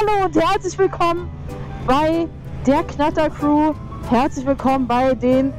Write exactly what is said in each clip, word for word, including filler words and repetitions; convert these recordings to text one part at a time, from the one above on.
Hallo und herzlich willkommen bei der Knatter Crew. Herzlich willkommen bei den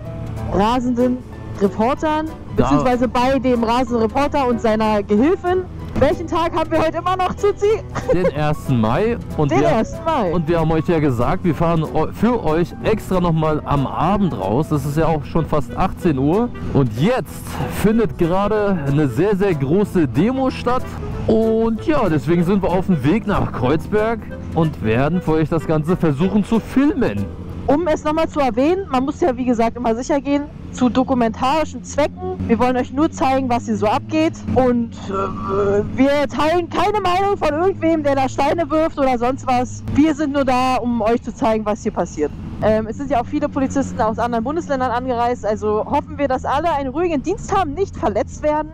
rasenden Reportern, beziehungsweise bei dem rasenden Reporter und seiner Gehilfin. Welchen Tag haben wir heute immer noch, Zuzi? Den ersten Mai. Und Den wir, ersten Mai. Und wir haben euch ja gesagt, wir fahren für euch extra nochmal am Abend raus. Das ist ja auch schon fast achtzehn Uhr. Und jetzt findet gerade eine sehr, sehr große Demo statt. Und ja, deswegen sind wir auf dem Weg nach Kreuzberg und werden für euch das Ganze versuchen zu filmen. Um es nochmal zu erwähnen, man muss ja wie gesagt immer sicher gehen, zu dokumentarischen Zwecken. Wir wollen euch nur zeigen, was hier so abgeht. Und äh, wir teilen keine Meinung von irgendwem, der da Steine wirft oder sonst was. Wir sind nur da, um euch zu zeigen, was hier passiert. Ähm, es sind ja auch viele Polizisten aus anderen Bundesländern angereist. Also hoffen wir, dass alle einen ruhigen Dienst haben, nicht verletzt werden.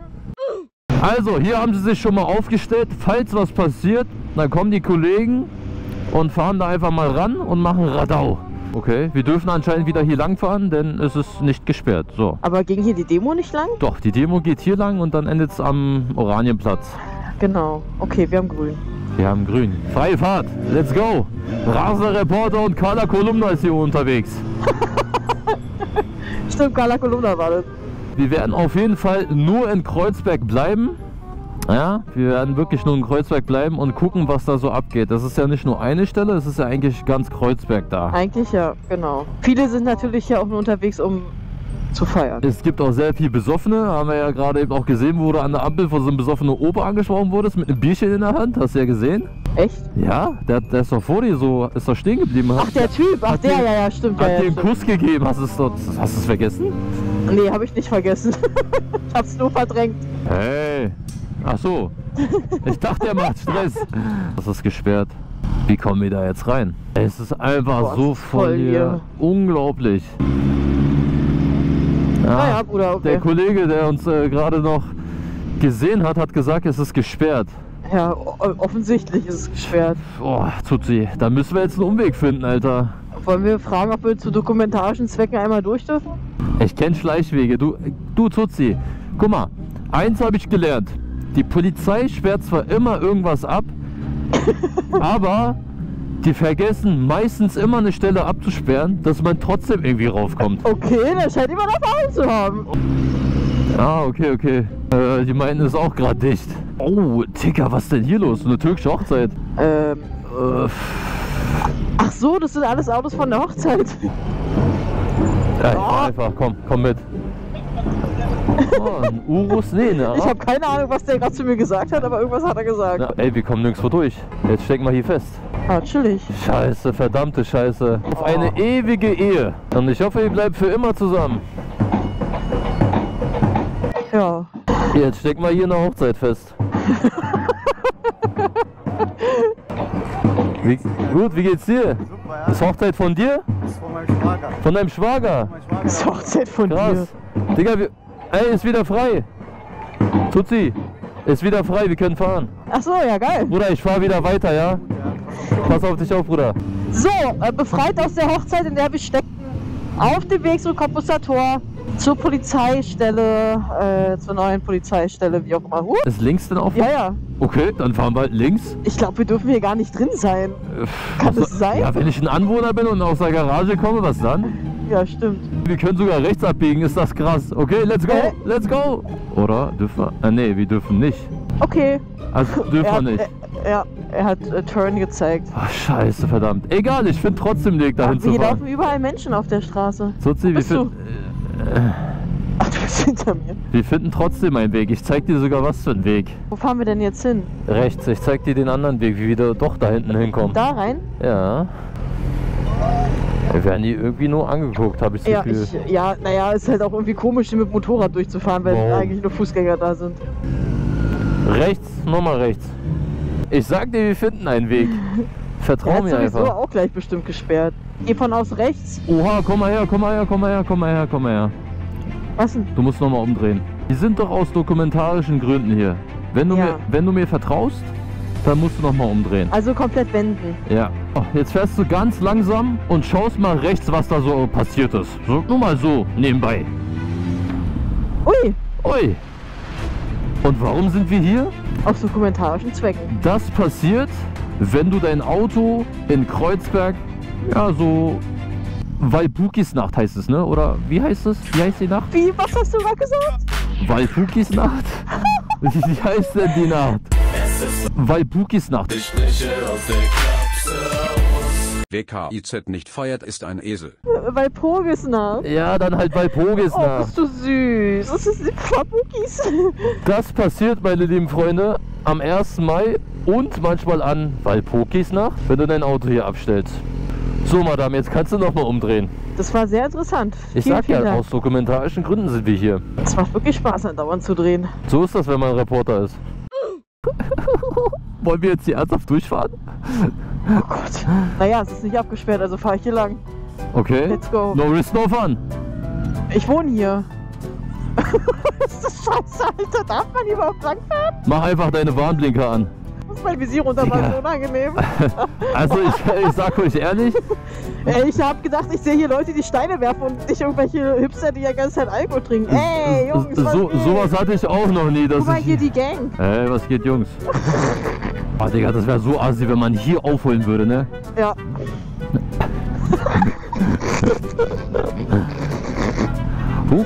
Also hier haben sie sich schon mal aufgestellt, falls was passiert, dann kommen die Kollegen und fahren da einfach mal ran und machen Radau. Okay, wir dürfen anscheinend wieder hier lang fahren, denn es ist nicht gesperrt. So. Aber ging hier die Demo nicht lang? Doch, die Demo geht hier lang und dann endet es am Oranienplatz. Genau, okay, wir haben grün. Wir haben grün. Freie Fahrt, let's go! Rasender Reporter und Carla Kolumna ist hier unterwegs. Stimmt, Carla Kolumna war das. Wir werden auf jeden Fall nur in Kreuzberg bleiben. Ja, wir werden wirklich nur in Kreuzberg bleiben und gucken, was da so abgeht. Das ist ja nicht nur eine Stelle, es ist ja eigentlich ganz Kreuzberg da. Eigentlich ja, genau. Viele sind natürlich ja auch nur unterwegs, um zu feiern. Es gibt auch sehr viel Besoffene, haben wir ja gerade eben auch gesehen, wo du an der Ampel von so einem besoffenen Opa angesprochen wurdest, mit einem Bierchen in der Hand, hast du ja gesehen. Echt? Ja, der, der ist doch vor dir so, ist doch stehen geblieben. Ach, der Typ, ach der, ja, ja, stimmt. Hat ja, dir ja, einen stimmt. Kuss gegeben, hast du es dort, hast du es vergessen? Nee, habe ich nicht vergessen. Ich hab's nur verdrängt. Hey, ach so. Ich dachte, er macht Stress. Das ist gesperrt. Wie kommen wir da jetzt rein? Es ist einfach Boah, so voll hier. hier. Unglaublich. Ja, ah, ja, Bruder, okay. Der Kollege, der uns äh, gerade noch gesehen hat, hat gesagt, es ist gesperrt. Ja, offensichtlich ist es gesperrt. Boah, Tutsi, da müssen wir jetzt einen Umweg finden, Alter. Wollen wir fragen, ob wir zu dokumentarischen Zwecken einmal durch dürfen? Ich kenne Schleichwege. Du, du Tutsi, guck mal, eins habe ich gelernt. Die Polizei sperrt zwar immer irgendwas ab, aber die vergessen meistens immer eine Stelle abzusperren, dass man trotzdem irgendwie raufkommt. Okay, das scheint immer noch Verhalten zu haben. Ah, okay, okay. Äh, die meinten, ist auch gerade dicht. Oh, Ticker, was denn hier los? Eine türkische Hochzeit. Ähm. Äh, Ach so, das sind alles Autos von der Hochzeit. Ja, ich fahr einfach, komm, komm mit. Oh, ein Urus, nee, ne? Ich habe keine Ahnung, was der gerade zu mir gesagt hat, aber irgendwas hat er gesagt. Na, ey, wir kommen nirgendwo durch. Jetzt stecken wir hier fest. Ah, chillig. Scheiße, verdammte Scheiße. Auf oh. eine ewige Ehe. Und ich hoffe, ihr bleibt für immer zusammen. Ja. Jetzt stecken wir hier eine Hochzeit fest. Wie, gut, wie geht's dir? Super, ja. Ist Hochzeit von dir? Ist von meinem Schwager. Von deinem Schwager? Schwager. Ist Hochzeit von Krass. dir? Digga, wir, ey, ist wieder frei. Tutsi, ist wieder frei, wir können fahren. Ach so, ja geil. Bruder, ich fahr wieder weiter, ja? ja pass, auf. pass auf dich auf, Bruder. So, äh, befreit aus der Hochzeit, in der wir steckten, auf dem Weg zum Komposter Tor, zur Polizeistelle, äh, zur neuen Polizeistelle, wie auch immer. Uh. Ist links denn offen? Ja, ja. Okay, dann fahren wir halt links. Ich glaube, wir dürfen hier gar nicht drin sein. Äh, Kann das sein? Ja, wenn ich ein Anwohner bin und aus der Garage komme, was dann? Ja, stimmt. Wir können sogar rechts abbiegen, ist das krass. Okay, let's go, äh? let's go. Oder dürfen wir? Ah, nee, wir dürfen nicht. Okay. Also dürfen wir nicht. Er, er, er hat äh, Turn gezeigt. Ach, scheiße, verdammt. Egal, ich finde trotzdem den Weg dahin ja, zu fahren. Hier laufen überall Menschen auf der Straße. Sozi, wie viel? Ach, du bist hinter mir. Wir finden trotzdem einen Weg. Ich zeig dir sogar was für einen Weg. Wo fahren wir denn jetzt hin? Rechts. Ich zeig dir den anderen Weg, wie wir doch da hinten hinkommen. Da rein? Ja. Wir werden hier irgendwie nur angeguckt, habe ich das ja, Gefühl. Ich, ja, naja, ist halt auch irgendwie komisch, hier mit Motorrad durchzufahren, weil wow. eigentlich nur Fußgänger da sind. Rechts, nochmal rechts. Ich sag dir, wir finden einen Weg. Vertrau mir einfach. Der ist auch gleich bestimmt gesperrt. Geh von aus rechts. Oha, komm mal her, komm mal her, komm mal her, komm mal her, komm mal her. Was denn? Du musst nochmal umdrehen. Die sind doch aus dokumentarischen Gründen hier. Wenn du, ja. mir, wenn du mir vertraust, dann musst du nochmal umdrehen. Also komplett wenden. Ja. Oh, jetzt fährst du ganz langsam und schaust mal rechts, was da so passiert ist. So, nur mal so nebenbei. Ui. Ui. Und warum sind wir hier? Aus dokumentarischen Zwecken. Das passiert, wenn du dein Auto in Kreuzberg, ja, so Walpurgisnacht heißt es, ne? Oder wie heißt es? Wie heißt die Nacht? Wie? Was hast du gerade gesagt? Walpurgisnacht? Wie heißt denn die Nacht? Walpurgisnacht. W K I Z nicht feiert, ist ein Esel. Walpurgisnacht. Ja, dann halt Walpurgisnacht. Oh, bist du süß. Das ist Walpurgis. Das passiert, meine lieben Freunde, am ersten Mai und manchmal an Walpurgisnacht, wenn du dein Auto hier abstellst. So, Madame, jetzt kannst du nochmal umdrehen. Das war sehr interessant. Ich vielen, sag vielen ja, Dank. Aus dokumentarischen Gründen sind wir hier. Es macht wirklich Spaß, andauernd zu drehen. So ist das, wenn man ein Reporter ist. Wollen wir jetzt hier ernsthaft durchfahren? Oh Gott. Naja, es ist nicht abgesperrt, also fahre ich hier lang. Okay. Let's go. No risk, no fun. Ich wohne hier. Ist das scheiße, Alter? Darf man überhaupt langfahren? Mach einfach deine Warnblinker an. Ich muss mein Visier runter machen, ja. Unangenehm. Also ich, ich sag euch ehrlich. Ey, ich hab gedacht, ich sehe hier Leute, die Steine werfen und nicht irgendwelche Hipster, die ja ganze Zeit Alkohol trinken. Ey, Jungs, was so, sowas hatte ich auch noch nie. Guck mal hier die Gang. Ey, was geht, Jungs? Oh, Digga, das wäre so assi, wenn man hier aufholen würde, ne? Ja. Huch.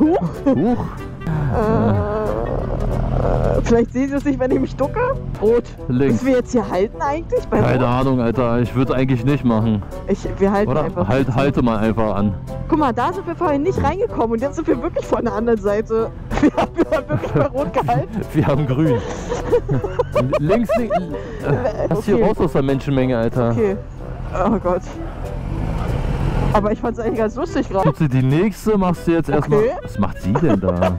Huch. Huch. Äh, vielleicht sehen Sie es nicht, wenn ich mich ducke. Rot. Links. Müssen wir jetzt hier halten eigentlich? Bei Keine Rot? Ahnung, Alter. Ich würde es eigentlich nicht machen. Ich, wir halten Oder einfach. Halt, halte mal einfach an. Guck mal, da sind wir vorhin nicht reingekommen und jetzt sind wir wirklich von der anderen Seite. Wir haben, wir haben wirklich bei Rot gehalten. Wir haben grün. Links, links. Das okay. Hier raus aus der Menschenmenge, Alter. Okay. Oh Gott. Aber ich fand es eigentlich ganz lustig gerade. Gibst du die nächste, machst du jetzt erstmal. Okay. Was macht sie denn da?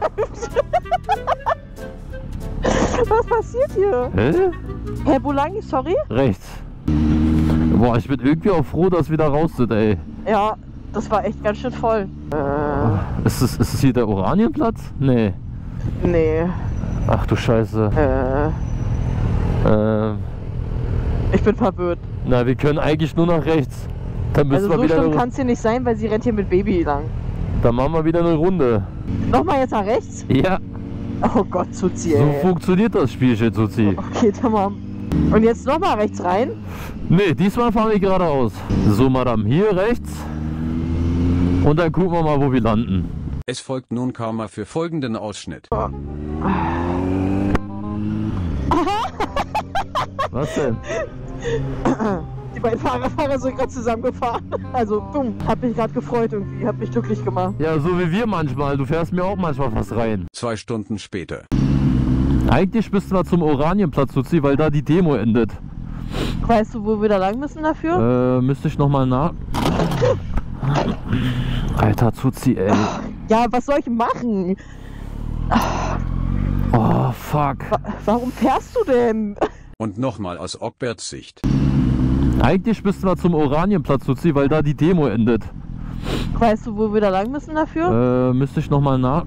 Was passiert hier? Hä? Herr Bulangi, sorry? Rechts. Boah, ich bin irgendwie auch froh, dass wir da raus sind, ey. Ja, das war echt ganz schön voll. Äh. Ist es, ist es hier der Oranienplatz? Nee. Nee. Ach du Scheiße. Äh. Ähm. Ich bin verwirrt. Na, wir können eigentlich nur nach rechts. Dann müssen also wir so wieder schlimm kann es hier nicht sein, weil sie rennt hier mit Baby lang. Dann machen wir wieder eine Runde. Nochmal jetzt nach rechts? Ja. Oh Gott, Suzi, ey. So funktioniert das Spielchen, Suzi. Okay, tamam. Und jetzt nochmal rechts rein? Nee, diesmal fahren wir geradeaus. So, Madame, hier rechts. Und dann gucken wir mal, wo wir landen. Es folgt nun Karma für folgenden Ausschnitt. Oh. Was denn? Die beiden Fahrerfahrer sind gerade zusammengefahren. Also, dumm. Hab mich gerade gefreut irgendwie. Hab mich glücklich gemacht. Ja, so wie wir manchmal. Du fährst mir auch manchmal fast rein. Zwei Stunden später. Eigentlich müssten wir zum Oranienplatz, Suzi, weil da die Demo endet. Weißt du, wo wir da lang müssen dafür? Äh, müsste ich nochmal nach... Alter, Suzi, ey. Ja, was soll ich machen? Oh, fuck. Wa warum fährst du denn? Und nochmal aus Ockberts Sicht. Eigentlich müssten wir zum Oranienplatz, Suzi, weil da die Demo endet. Weißt du, wo wir da lang müssen dafür? Äh, müsste ich nochmal nach...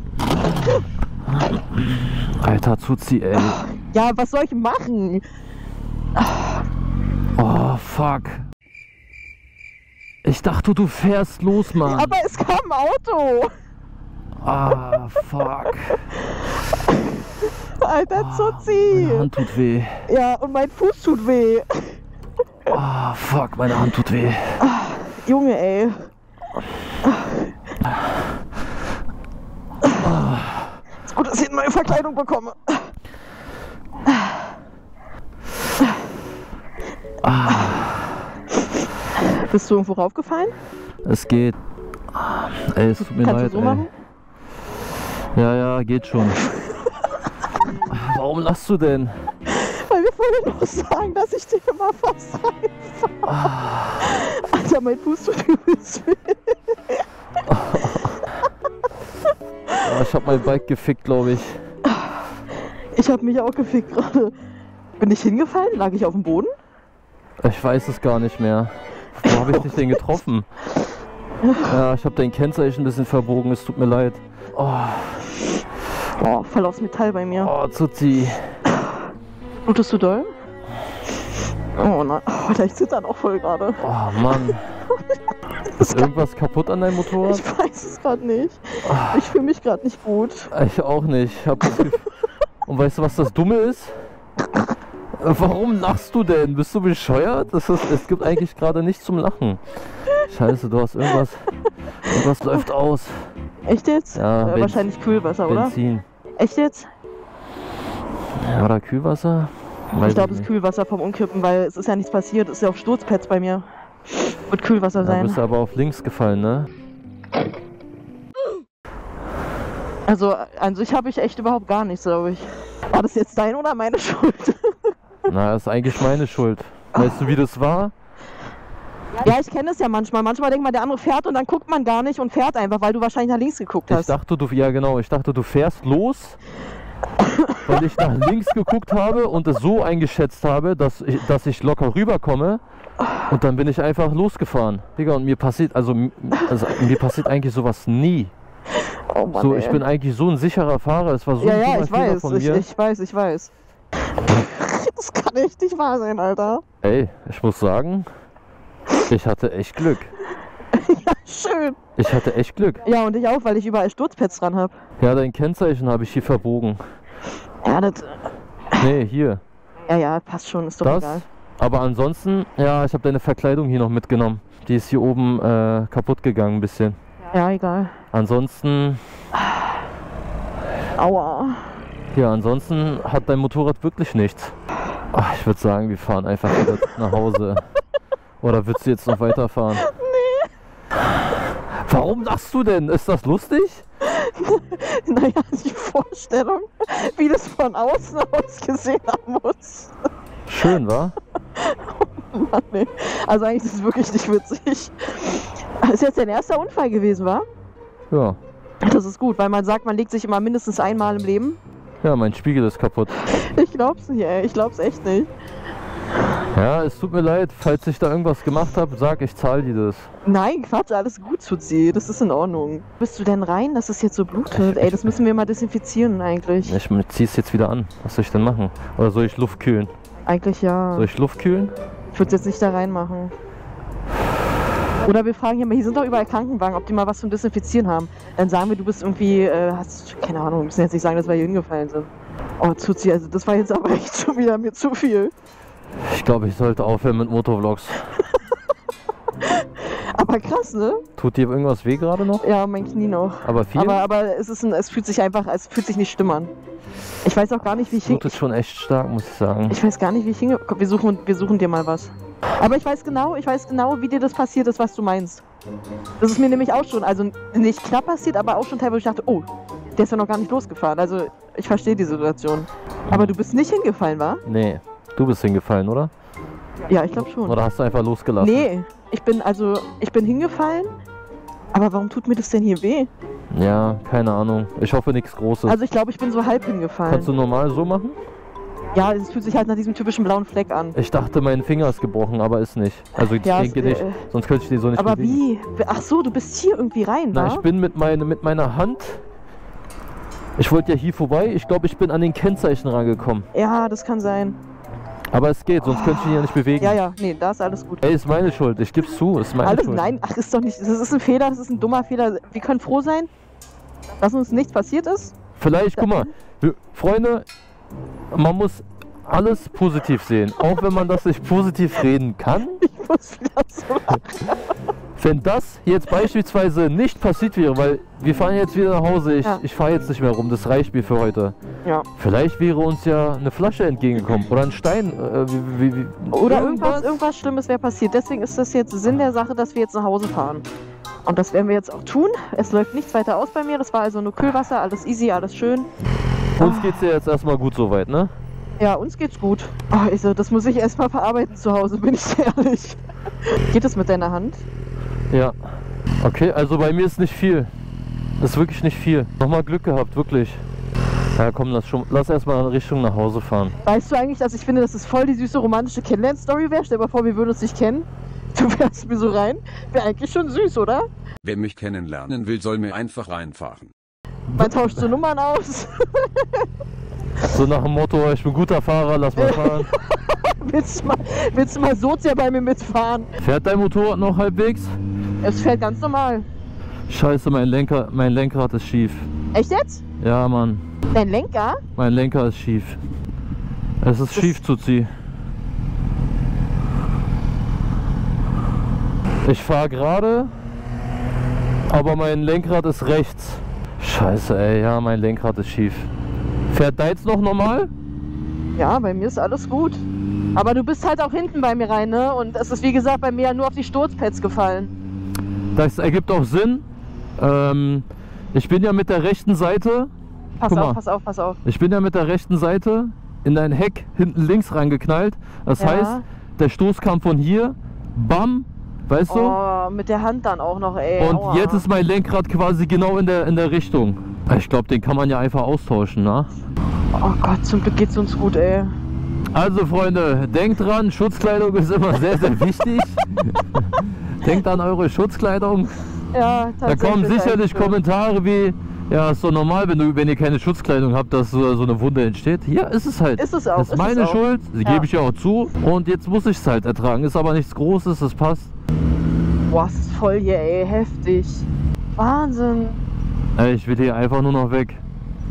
Alter, Suzi, ey. Ja, was soll ich machen? Oh, fuck. Ich dachte, du fährst los, Mann. Aber es kam ein Auto. Ah, fuck. Alter, Suzi. Meine Hand tut weh. Ja, und mein Fuß tut weh. Ah, oh, fuck, meine Hand tut weh. Ach, Junge, ey. Ist gut, dass ich eine neue Verkleidung bekomme. Ah. Bist du irgendwo raufgefallen? Es geht. Ey, es tut mir Kannst leid, du so ey. Machen? Ja, ja, geht schon. Warum lachst du denn? Ich wollte nur sagen, dass ich dir immer fast reinfahre. Oh. Alter, mein Fuß tut übelst weh. Oh. Oh, ich hab mein Bike gefickt, glaube ich. Ich hab mich auch gefickt gerade. Bin ich hingefallen? Lag ich auf dem Boden? Ich weiß es gar nicht mehr. Wo habe ich dich denn getroffen? Ja, ich hab dein Kennzeichen ein bisschen verbogen, es tut mir leid. Oh, oh, voll aufs Metall bei mir. Oh, Suzi. Blutest du doll? Oh nein, oh, ich zitter auch voll gerade. Oh Mann. Ist irgendwas kaputt an deinem Motorrad? Ich weiß es gerade nicht. Ich fühle mich gerade nicht gut. Ich auch nicht. Hab das Gefühl... Und weißt du, was das Dumme ist? Warum lachst du denn? Bist du bescheuert? Das ist, es gibt eigentlich gerade nichts zum Lachen. Scheiße, du hast irgendwas. Irgendwas läuft aus. Echt jetzt? Ja, äh, wahrscheinlich Kühlwasser, oder? Benzin. Echt jetzt? Ja, oder Kühlwasser? Weiß ich glaube, es ist Kühlwasser vom Umkippen, weil es ist ja nichts passiert. Es ist ja auf Sturzpads bei mir. Wird Kühlwasser sein. Da bist du aber auf links gefallen, ne? Also an sich habe ich echt überhaupt gar nichts, glaube ich. War das jetzt dein oder meine Schuld? Na, das ist eigentlich meine Schuld. Weißt du, wie das war? Ja, ich kenne es ja manchmal. Manchmal denkt man, der andere fährt und dann guckt man gar nicht und fährt einfach, weil du wahrscheinlich nach links geguckt hast. Ich dachte, du, ja genau, ich dachte, du fährst los, weil ich nach links geguckt habe und es so eingeschätzt habe, dass ich, dass ich locker rüberkomme. Und dann bin ich einfach losgefahren. Digga, und mir passiert, also, also mir passiert eigentlich sowas nie. Oh Mann, so, ich bin eigentlich so ein sicherer Fahrer. Es war so ja, ein ja, ich weiß, von mir. Ich, ich weiß, ich weiß. Das kann echt nicht wahr sein, Alter. Ey, ich muss sagen, ich hatte echt Glück. Ja, schön. Ich hatte echt Glück. Ja, und ich auch, weil ich überall Sturzpads dran habe. Ja, dein Kennzeichen habe ich hier verbogen. Ja, das... Nee, hier. Ja, ja, passt schon, ist doch das, egal. Aber ansonsten, ja, ich habe deine Verkleidung hier noch mitgenommen. Die ist hier oben äh, kaputt gegangen ein bisschen. Ja, egal. Ansonsten... Aua. Ja, ansonsten hat dein Motorrad wirklich nichts. Ach, ich würde sagen, wir fahren einfach wieder nach Hause. Oder willst du jetzt noch weiterfahren? Nee. Warum lachst du denn? Ist das lustig? Naja, die Vorstellung, wie das von außen ausgesehen haben muss. Schön, wa? Oh Mann, nee. Also eigentlich ist es wirklich nicht witzig. Das ist jetzt dein erster Unfall gewesen, wa? Ja. Das ist gut, weil man sagt, man legt sich immer mindestens einmal im Leben. Ja, mein Spiegel ist kaputt. Ich glaub's nicht, ey. Ich glaub's echt nicht. Ja, es tut mir leid. Falls ich da irgendwas gemacht habe, sag, ich zahle dir das. Nein, Quatsch, alles gut, Suzi. Das ist in Ordnung. Bist du denn rein, dass es jetzt so blutet? Ey, das müssen wir mal desinfizieren eigentlich. Ich zieh's jetzt wieder an. Was soll ich denn machen? Oder soll ich Luft kühlen? Eigentlich ja. Soll ich Luft kühlen? Ich würde jetzt nicht da reinmachen. Oder wir fragen hier mal, hier sind doch überall Krankenwagen, ob die mal was zum Desinfizieren haben. Dann sagen wir, du bist irgendwie, äh, hast, keine Ahnung, wir müssen jetzt nicht sagen, dass wir hier hingefallen sind. Oh, Zuzi, also das war jetzt aber echt schon wieder mir zu viel. Ich glaube, ich sollte aufhören mit Motorvlogs. Aber krass, ne? Tut dir irgendwas weh gerade noch? Ja, mein Knie noch. Aber viel? Aber, aber es, ist ein, es fühlt sich einfach, es fühlt sich nicht schlimm an. Ich weiß auch gar nicht, wie ich hingekommen bin. Das ist schon echt stark, muss ich sagen. Ich weiß gar nicht, wie ich hingekommen bin. Wir suchen, wir suchen dir mal was. Aber ich weiß genau, ich weiß genau, wie dir das passiert ist, was du meinst. Das ist mir nämlich auch schon, also nicht knapp passiert, aber auch schon teilweise, wo ich dachte, oh, der ist ja noch gar nicht losgefahren. Also ich verstehe die Situation. Aber du bist nicht hingefallen, wa? Nee, du bist hingefallen, oder? Ja, ich glaube schon. Oder hast du einfach losgelassen? Nee, ich bin, also, ich bin hingefallen, aber warum tut mir das denn hier weh? Ja, keine Ahnung. Ich hoffe, nichts Großes. Also ich glaube, ich bin so halb hingefallen. Kannst du normal so machen? Ja, es fühlt sich halt nach diesem typischen blauen Fleck an. Ich dachte, mein Finger ist gebrochen, aber ist nicht. Also ich ja, denke es, nicht, äh, sonst könnte ich den so nicht aber bewegen. Wie? Ach so, du bist hier irgendwie rein, na, wa? Ich bin mit, meine, mit meiner Hand... Ich wollte ja hier vorbei. Ich glaube, ich bin an den Kennzeichen rangekommen. Ja, das kann sein. Aber es geht, sonst oh. könnte ich ihn ja nicht bewegen. Ja, ja, nee, da ist alles gut. Ey, ist meine Schuld, ich geb's zu, ist meine alles, Schuld. Nein, ach, ist doch nicht, das ist ein Fehler, das ist ein dummer Fehler. Wir können froh sein, dass uns nichts passiert ist. Vielleicht, da guck mal, wir, Freunde, man muss alles positiv sehen, auch wenn man das nicht positiv reden kann. Ich muss wieder so lachen. Wenn das jetzt beispielsweise nicht passiert wäre, weil wir fahren jetzt wieder nach Hause, ich, ja. ich fahre jetzt nicht mehr rum, das reicht mir für heute. Ja. Vielleicht wäre uns ja eine Flasche entgegengekommen oder ein Stein. Äh, wie, wie, oder irgendwas, irgendwas Schlimmes wäre passiert. Deswegen ist das jetzt Sinn der Sache, dass wir jetzt nach Hause fahren. Und das werden wir jetzt auch tun. Es läuft nichts weiter aus bei mir, das war also nur Kühlwasser, alles easy, alles schön. Uns geht's ja jetzt erstmal gut soweit, ne? Ja, uns geht's gut. Oh, also, das muss ich erstmal verarbeiten zu Hause, bin ich ehrlich. Geht es mit deiner Hand? Ja, okay, also bei mir ist nicht viel. Ist wirklich nicht viel. Nochmal Glück gehabt, wirklich. Ja komm, lass, schon, lass erstmal in Richtung nach Hause fahren. Weißt du eigentlich, dass ich finde, dass es voll die süße romantische Kennenlern-Story wäre? Stell dir mal vor, wir würden uns nicht kennen. Du fährst mir so rein. Wäre eigentlich schon süß, oder? Wer mich kennenlernen will, soll mir einfach reinfahren. Man tauscht so Nummern aus. So nach dem Motto, ich bin guter Fahrer, lass mal fahren. Willst du mal, willst du mal Sozia bei mir mitfahren? Fährt dein Motorrad noch halbwegs? Es fährt ganz normal. Scheiße, mein Lenker, mein Lenkrad ist schief. Echt jetzt? Ja, Mann. Dein Lenker? Mein Lenker ist schief. Es ist schief zu ziehen. Ich fahre gerade, aber mein Lenkrad ist rechts. Scheiße, ey, ja, mein Lenkrad ist schief. Fährt deins noch normal? Ja, bei mir ist alles gut. Aber du bist halt auch hinten bei mir rein, ne? Und es ist, wie gesagt, bei mir ja nur auf die Sturzpads gefallen. Das ergibt auch Sinn. Ähm, ich bin ja mit der rechten Seite... Pass auf, pass auf, pass auf. Ich bin ja mit der rechten Seite in dein Heck hinten links reingeknallt. Das heißt, der Stoß kam von hier, bam, weißt du? Oh, mit der Hand dann auch noch, ey. Und Aua. Jetzt ist mein Lenkrad quasi genau in der, in der Richtung. Ich glaube, den kann man ja einfach austauschen, ne? Oh Gott, zum Glück geht's uns gut, ey. Also Freunde, denkt dran, Schutzkleidung ist immer sehr, sehr wichtig. Denkt an eure Schutzkleidung. Ja, da kommen sicherlich Kommentare wie, ja, ist doch normal, wenn, du, wenn ihr keine Schutzkleidung habt, dass so, so eine Wunde entsteht. Ja, ist es halt. Ist es auch. Das ist meine Schuld, die gebe ich ja auch zu. Und jetzt muss ich es halt ertragen. Ist aber nichts Großes, das passt. Boah, es ist voll hier, ey, heftig. Wahnsinn. Ey, ich will hier einfach nur noch weg.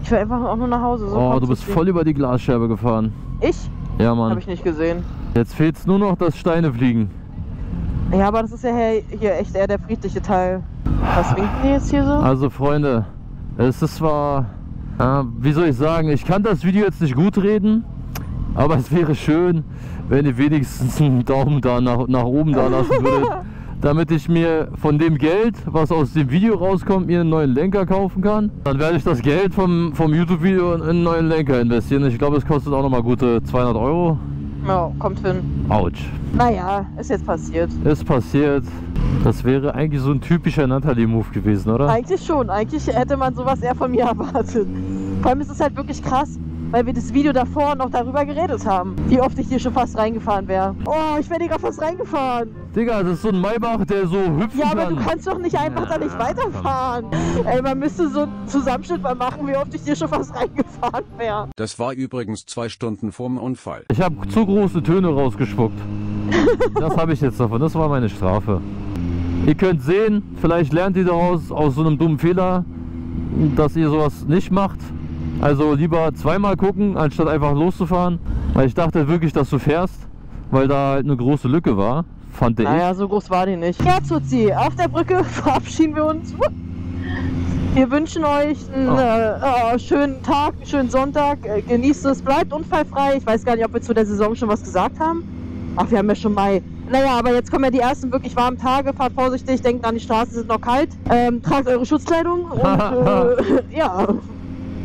Ich will einfach auch nur nach Hause. So oh, du bist voll über die Glasscherbe gefahren. Ich? Ja, Mann. Hab ich nicht gesehen. Jetzt fehlt es nur noch, dass Steine fliegen. Ja, aber das ist ja hier echt eher der friedliche Teil. Was winken die jetzt hier so? Also, Freunde, es ist zwar... Äh, wie soll ich sagen, ich kann das Video jetzt nicht gut reden, aber es wäre schön, wenn ihr wenigstens einen Daumen da nach, nach oben da lassen würdet, damit ich mir von dem Geld, was aus dem Video rauskommt, mir einen neuen Lenker kaufen kann. Dann werde ich das Geld vom, vom YouTube-Video in einen neuen Lenker investieren. Ich glaube, es kostet auch nochmal gute zweihundert Euro. Ja, kommt hin. Autsch. Naja, ist jetzt passiert. Ist passiert. Das wäre eigentlich so ein typischer Natalie-Move gewesen, oder? Eigentlich schon. Eigentlich hätte man sowas eher von mir erwartet. Vor allem ist es halt wirklich krass, weil wir das Video davor noch darüber geredet haben, wie oft ich hier schon fast reingefahren wäre. Oh, ich wäre Digga fast reingefahren. Digga, das ist so ein Maybach, der so hüpfen kann. Ja, aber du kannst doch nicht einfach ja, da nicht weiterfahren. Ey, man müsste so einen Zusammenschnitt mal machen, wie oft ich hier schon fast reingefahren wäre. Das war übrigens zwei Stunden vorm Unfall. Ich habe zu große Töne rausgespuckt. Das habe ich jetzt davon, das war meine Strafe. Ihr könnt sehen, vielleicht lernt ihr daraus aus so einem dummen Fehler, dass ihr sowas nicht macht. Also lieber zweimal gucken, anstatt einfach loszufahren. Weil ich dachte wirklich, dass du fährst, weil da halt eine große Lücke war, fand ich. Naja, so groß war die nicht. Ja, Zuzi, auf der Brücke verabschieden wir uns. Wir wünschen euch einen oh. äh, schönen Tag, einen schönen Sonntag. Genießt es, bleibt unfallfrei. Ich weiß gar nicht, ob wir zu der Saison schon was gesagt haben. Ach, wir haben ja schon Mai. Naja, aber jetzt kommen ja die ersten wirklich warmen Tage. Fahrt vorsichtig, denkt an, die Straßen sind noch kalt. Ähm, tragt eure Schutzkleidung und äh, ja...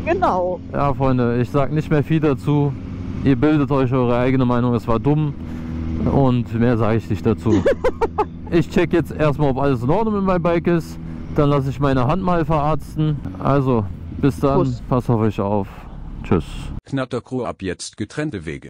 Genau. Ja, Freunde, ich sag nicht mehr viel dazu. Ihr bildet euch eure eigene Meinung, es war dumm. Und mehr sage ich nicht dazu. Ich check jetzt erstmal, ob alles in Ordnung mit meinem Bike ist. Dann lasse ich meine Hand mal verarzten. Also, bis dann. Kuss. Passt auf euch auf. Tschüss. Knatter Crew, ab jetzt getrennte Wege.